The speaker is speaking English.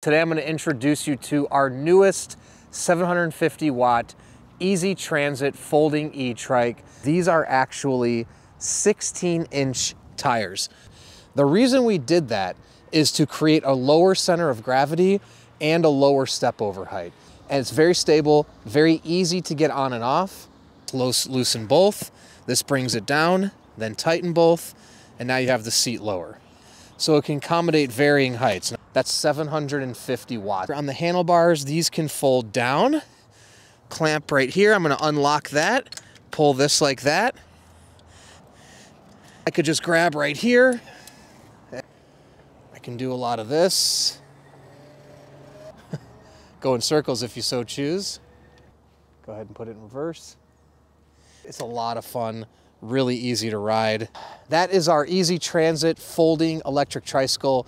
Today I'm going to introduce you to our newest 750 watt Easy Transit Folding E-Trike. These are actually 16-inch tires. The reason we did that is to create a lower center of gravity and a lower step over height. And it's very stable, very easy to get on and off. Loosen both, this brings it down, then tighten both, and now you have the seat lower. So it can accommodate varying heights. That's 750 watts. On the handlebars, these can fold down, clamp right here. I'm gonna unlock that, pull this like that. I could just grab right here. I can do a lot of this. Go in circles if you so choose. Go ahead and put it in reverse. It's a lot of fun. Really easy to ride. That is our Easy Transit folding electric tricycle.